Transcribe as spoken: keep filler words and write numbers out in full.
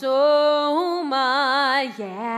Soma, yeah.